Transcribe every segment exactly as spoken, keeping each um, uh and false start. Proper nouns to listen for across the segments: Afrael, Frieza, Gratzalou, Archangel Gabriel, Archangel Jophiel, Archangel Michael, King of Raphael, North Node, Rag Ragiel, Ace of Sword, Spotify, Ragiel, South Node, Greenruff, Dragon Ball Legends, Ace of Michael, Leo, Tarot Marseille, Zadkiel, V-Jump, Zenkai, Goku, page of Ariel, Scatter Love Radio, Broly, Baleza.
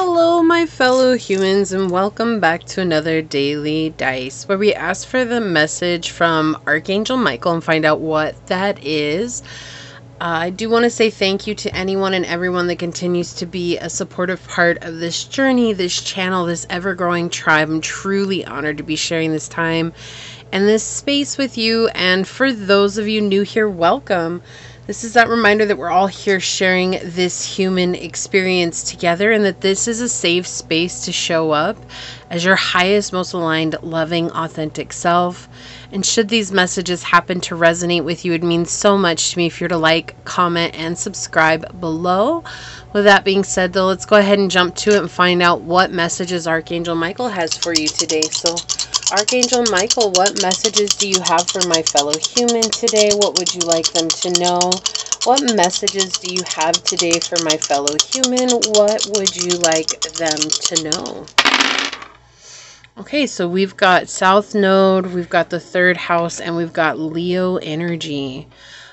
Hello my fellow humans, and welcome back to another Daily Dice where we ask for the message from Archangel Michael and find out what that is. Uh, I do want to say thank you to anyone and everyone that continues to be a supportive part of this journey, this channel, this ever-growing tribe. I'm truly honored to be sharing this time and this space with you, and for those of you new here, welcome. This is that reminder that we're all here sharing this human experience together, and that this is a safe space to show up as your highest, most aligned, loving, authentic self. And should these messages happen to resonate with you, it means so much to me if you're to like, comment, and subscribe below. With that being said, though, let's go ahead and jump to it and find out what messages Archangel Michael has for you today. So, Archangel Michael, what messages do you have for my fellow human today? What would you like them to know? What messages do you have today for my fellow human? What would you like them to know? Okay, so we've got South Node, we've got the third house, and we've got Leo energy.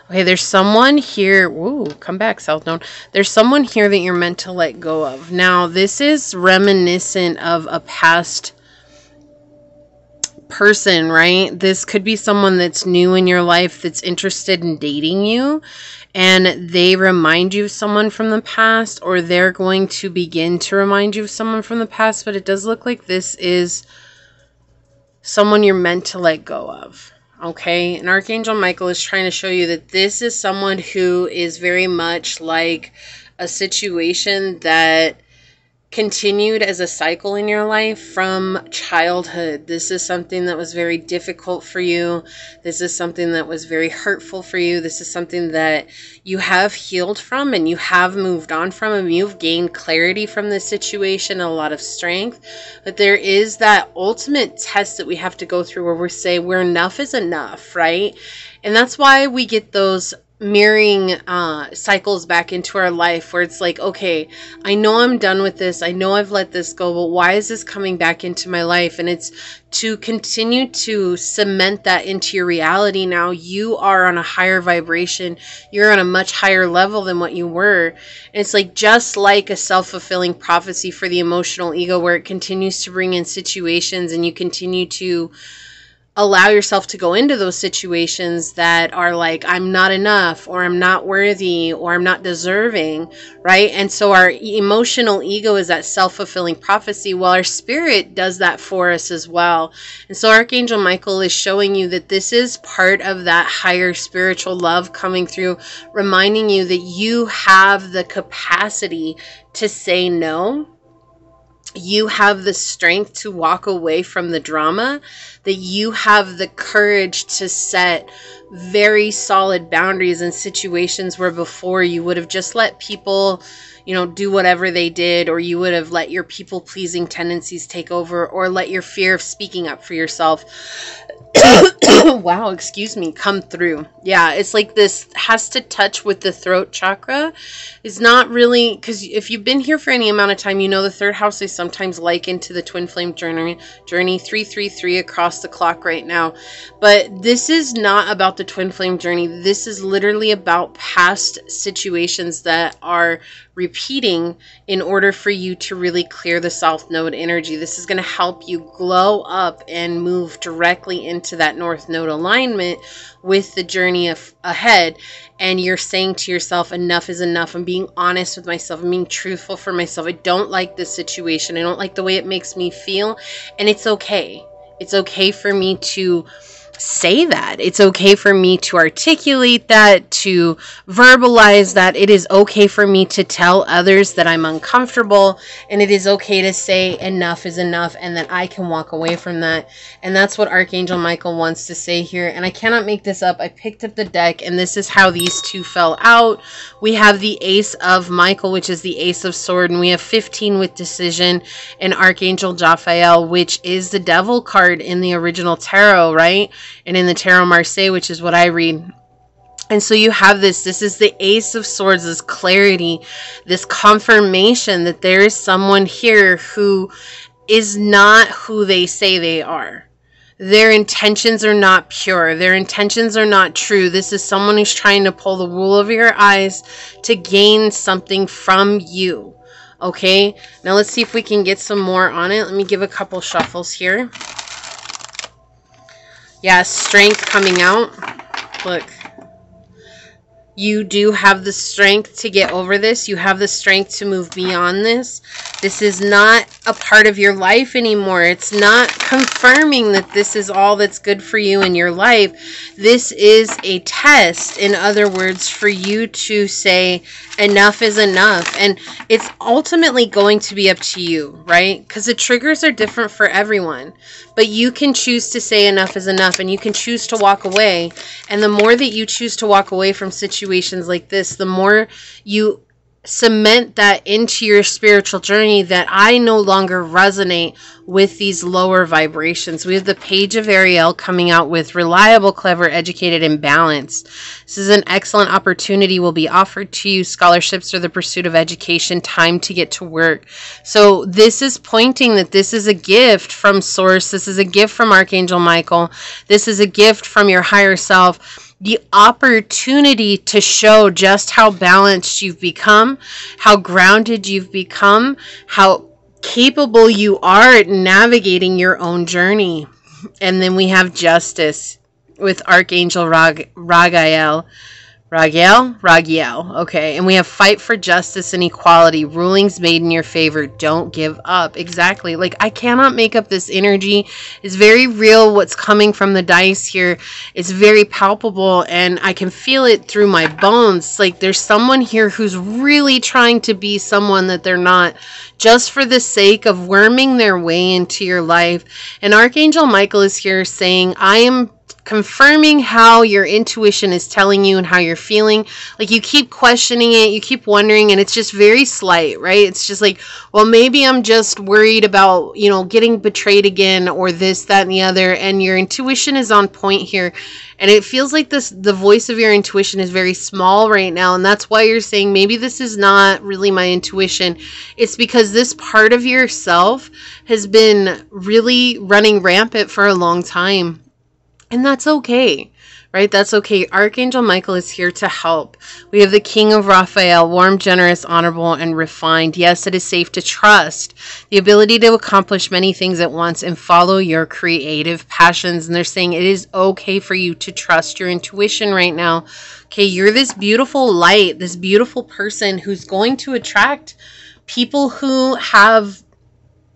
Okay, there's someone here. Whoa, come back, South Node. There's someone here that you're meant to let go of. Now, this is reminiscent of a past person, right? This could be someone that's new in your life that's interested in dating you, and they remind you of someone from the past, or they're going to begin to remind you of someone from the past. But it does look like this is someone you're meant to let go of. Okay, and Archangel Michael is trying to show you that this is someone who is very much like a situation that continued as a cycle in your life from childhood. This is something that was very difficult for you. This is something that was very hurtful for you. This is something that you have healed from, and you have moved on from, and you've gained clarity from this situation, a lot of strength. But there is that ultimate test that we have to go through where we say we're enough is enough, right? And that's why we get those mirroring uh, cycles back into our life where it's like, okay, I know I'm done with this. I know I've let this go, but why is this coming back into my life? And it's to continue to cement that into your reality. Now you are on a higher vibration. You're on a much higher level than what you were. And it's like, just like a self-fulfilling prophecy for the emotional ego, where it continues to bring in situations and you continue to allow yourself to go into those situations that are like, I'm not enough, or I'm not worthy, or I'm not deserving, right? And so our emotional ego is that self-fulfilling prophecy, while our spirit does that for us as well. And so Archangel Michael is showing you that this is part of that higher spiritual love coming through, reminding you that you have the capacity to say no. You have the strength to walk away from the drama, that you have the courage to set very solid boundaries in situations where before you would have just let people, you know, do whatever they did, or you would have let your people-pleasing tendencies take over, or let your fear of speaking up for yourself wow, excuse me, come through. Yeah, it's like this has to touch with the throat chakra. It's not really, because if you've been here for any amount of time, you know the third house is sometimes likened to the twin flame journey, journey three three three across the clock right now. But this is not about the twin flame journey. This is literally about past situations that are repeating in order for you to really clear the South Node energy. This is going to help you glow up and move directly into that North Node alignment with the journey of ahead. And you're saying to yourself, enough is enough. I'm being honest with myself. I'm being truthful for myself. I don't like this situation. I don't like the way it makes me feel. And it's okay. It's okay for me to say that. It's okay for me to articulate that, to verbalize that. It is okay for me to tell others that I'm uncomfortable, and it is okay to say enough is enough, and that I can walk away from that. And that's what Archangel Michael wants to say here, and I cannot make this up. I picked up the deck, and this is how these two fell out. We have the Ace of Michael, which is the Ace of Sword, and we have fifteen with decision, and Archangel Jophiel, which is the Devil card in the original tarot, right? And in the Tarot Marseille, which is what I read. And so you have this, this is the Ace of Swords, this clarity, this confirmation that there is someone here who is not who they say they are. Their intentions are not pure. Their intentions are not true. This is someone who's trying to pull the wool over your eyes to gain something from you. Okay, now let's see if we can get some more on it. Let me give a couple shuffles here. Yeah, strength coming out. Look, you do have the strength to get over this. You have the strength to move beyond this. This is not a part of your life anymore. It's not confirming that this is all that's good for you in your life. This is a test, in other words, for you to say enough is enough. And it's ultimately going to be up to you, right? Because the triggers are different for everyone. But you can choose to say enough is enough, and you can choose to walk away. And the more that you choose to walk away from situations like this, the more you cement that into your spiritual journey that I no longer resonate with these lower vibrations. We have the page of Ariel coming out with reliable, clever, educated, and balanced. This is an excellent opportunity will be offered to you. Scholarships or the pursuit of education, time to get to work. So this is pointing that this is a gift from Source. This is a gift from Archangel Michael. This is a gift from your higher self. The opportunity to show just how balanced you've become, how grounded you've become, how capable you are at navigating your own journey. And then we have justice with Archangel Rag Ragiel. Ragiel? Ragiel. Okay. And we have fight for justice and equality. Rulings made in your favor. Don't give up. Exactly. Like, I cannot make up this energy. It's very real what's coming from the dice here. It's very palpable, and I can feel it through my bones. Like, there's someone here who's really trying to be someone that they're not, just for the sake of worming their way into your life. And Archangel Michael is here saying, I am confirming how your intuition is telling you and how you're feeling. Like, you keep questioning it, you keep wondering, and it's just very slight, right? It's just like, well, maybe I'm just worried about, you know, getting betrayed again, or this, that, and the other. And your intuition is on point here. And it feels like this, the voice of your intuition is very small right now. And that's why you're saying, maybe this is not really my intuition. It's because this part of yourself has been really running rampant for a long time. And that's okay, right? That's okay. Archangel Michael is here to help. We have the King of Raphael, warm, generous, honorable, and refined. Yes, it is safe to trust. The ability to accomplish many things at once and follow your creative passions. And they're saying it is okay for you to trust your intuition right now. Okay, you're this beautiful light, this beautiful person who's going to attract people who have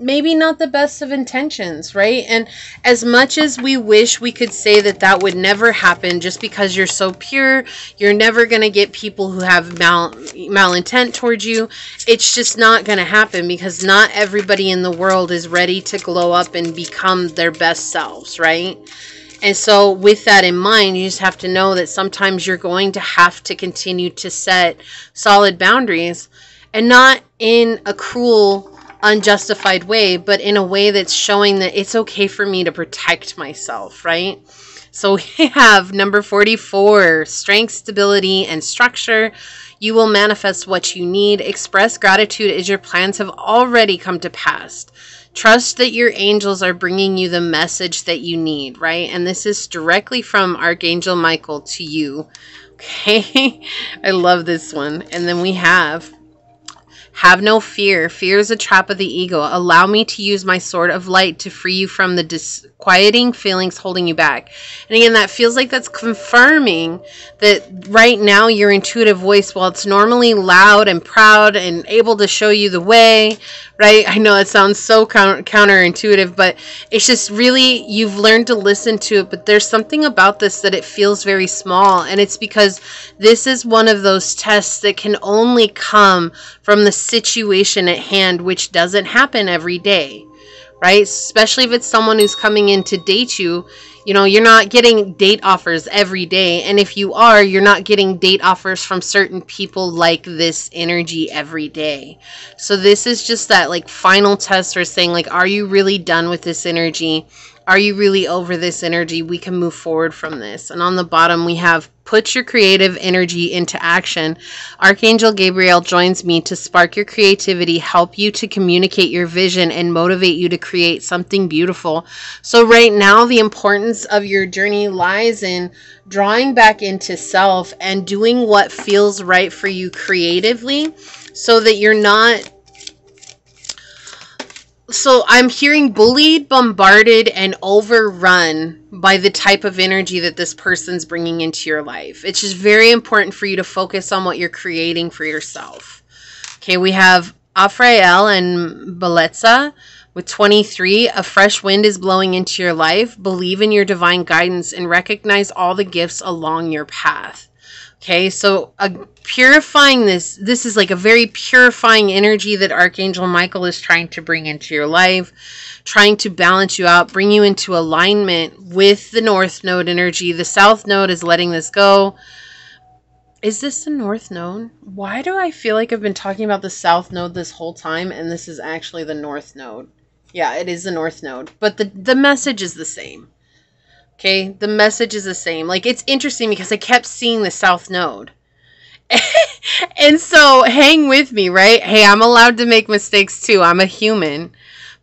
maybe not the best of intentions, right? And as much as we wish we could say that that would never happen, just because you're so pure, you're never going to get people who have mal malintent towards you. It's just not going to happen, because not everybody in the world is ready to glow up and become their best selves, right? And so with that in mind, you just have to know that sometimes you're going to have to continue to set solid boundaries, and not in a cruel, unjustified way, but in a way that's showing that it's okay for me to protect myself, right? So we have number forty-four, strength, stability, and structure. You will manifest what you need. Express gratitude as your plans have already come to pass. Trust that your angels are bringing you the message that you need, right? And this is directly from Archangel Michael to you, okay? I love this one. And then we have have no fear. Fear is a trap of the ego. Allow me to use my sword of light to free you from the disquieting feelings holding you back. And again, that feels like that's confirming that right now your intuitive voice, while it's normally loud and proud and able to show you the way, right? I know it sounds so counterintuitive, but it's just really, you've learned to listen to it. But there's something about this that it feels very small. And it's because this is one of those tests that can only come from the situation at hand, which doesn't happen every day, right? Especially if it's someone who's coming in to date you. You know, you're not getting date offers every day. And if you are, you're not getting date offers from certain people like this energy every day. So this is just that, like, final test for saying, like, are you really done with this energy? Are you really over this energy? We can move forward from this. And on the bottom, we have put your creative energy into action. Archangel Gabriel joins me to spark your creativity, help you to communicate your vision, and motivate you to create something beautiful. So right now, the importance of your journey lies in drawing back into self and doing what feels right for you creatively, so that you're not So I'm hearing bullied, bombarded, and overrun by the type of energy that this person's bringing into your life. It's just very important for you to focus on what you're creating for yourself. Okay, we have Afrael and Baleza with twenty-three. A fresh wind is blowing into your life. Believe in your divine guidance and recognize all the gifts along your path. Okay, so a purifying this, this is like a very purifying energy that Archangel Michael is trying to bring into your life, trying to balance you out, bring you into alignment with the North Node energy. The South Node is letting this go. Is this the North Node? Why do I feel like I've been talking about the South Node this whole time and this is actually the North Node? Yeah, it is the North Node, but the, the message is the same. Okay, the message is the same. Like, it's interesting because I kept seeing the South Node. And so hang with me, right? Hey, I'm allowed to make mistakes too. I'm a human.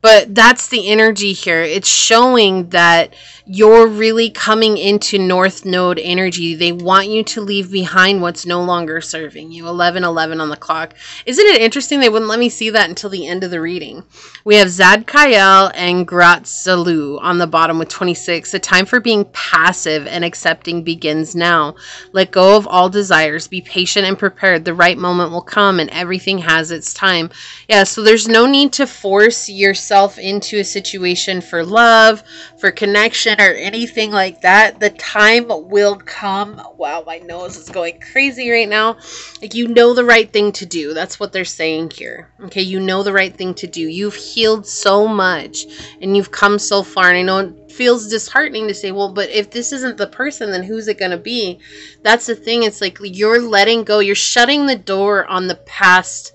But that's the energy here. It's showing that you're really coming into North Node energy. They want you to leave behind what's no longer serving you. eleven eleven on the clock. Isn't it interesting? They wouldn't let me see that until the end of the reading. We have Zadkiel and Gratzalou on the bottom with twenty-six. The time for being passive and accepting begins now. Let go of all desires. Be patient and prepared. The right moment will come and everything has its time. Yeah, so there's no need to force yourself into a situation for love, for connection, or anything like that. The time will come. Wow, my nose is going crazy right now. Like, you know the right thing to do. That's what they're saying here. Okay, you know the right thing to do. You've healed so much and you've come so far. And I know it feels disheartening to say, well, but if this isn't the person, then who's it going to be? That's the thing. It's like you're letting go. You're shutting the door on the past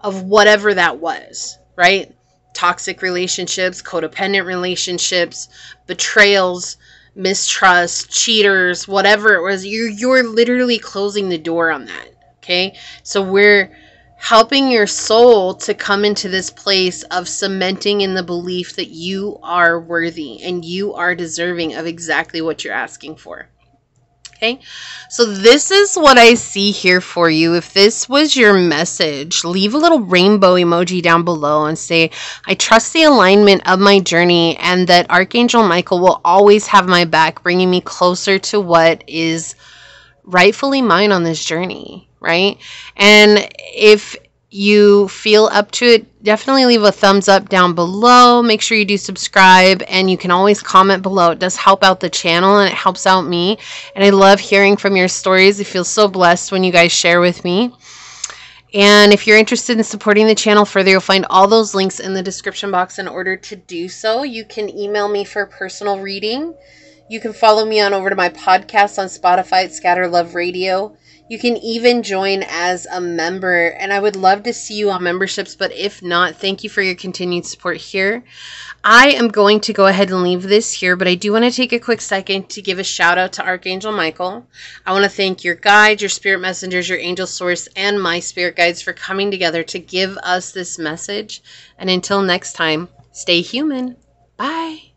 of whatever that was, right? Toxic relationships, codependent relationships, betrayals, mistrust, cheaters, whatever it was. You're, you're literally closing the door on that, okay? So we're helping your soul to come into this place of cementing in the belief that you are worthy and you are deserving of exactly what you're asking for. Okay, so this is what I see here for you. If this was your message, leave a little rainbow emoji down below and say, I trust the alignment of my journey and that Archangel Michael will always have my back, bringing me closer to what is rightfully mine on this journey, right? And if you feel up to it, definitely leave a thumbs up down below. Make sure you do subscribe, and you can always comment below. It does help out the channel and it helps out me, and I love hearing from your stories. I feel so blessed when you guys share with me. And if you're interested in supporting the channel further, you'll find all those links in the description box. In order to do so, you can email me for a personal reading. You can follow me on over to my podcast on Spotify at Scatter Love Radio. You can even join as a member, and I would love to see you on memberships, but if not, thank you for your continued support here. I am going to go ahead and leave this here, but I do want to take a quick second to give a shout out to Archangel Michael. I want to thank your guides, your spirit messengers, your angel source, and my spirit guides for coming together to give us this message. And until next time, stay human. Bye.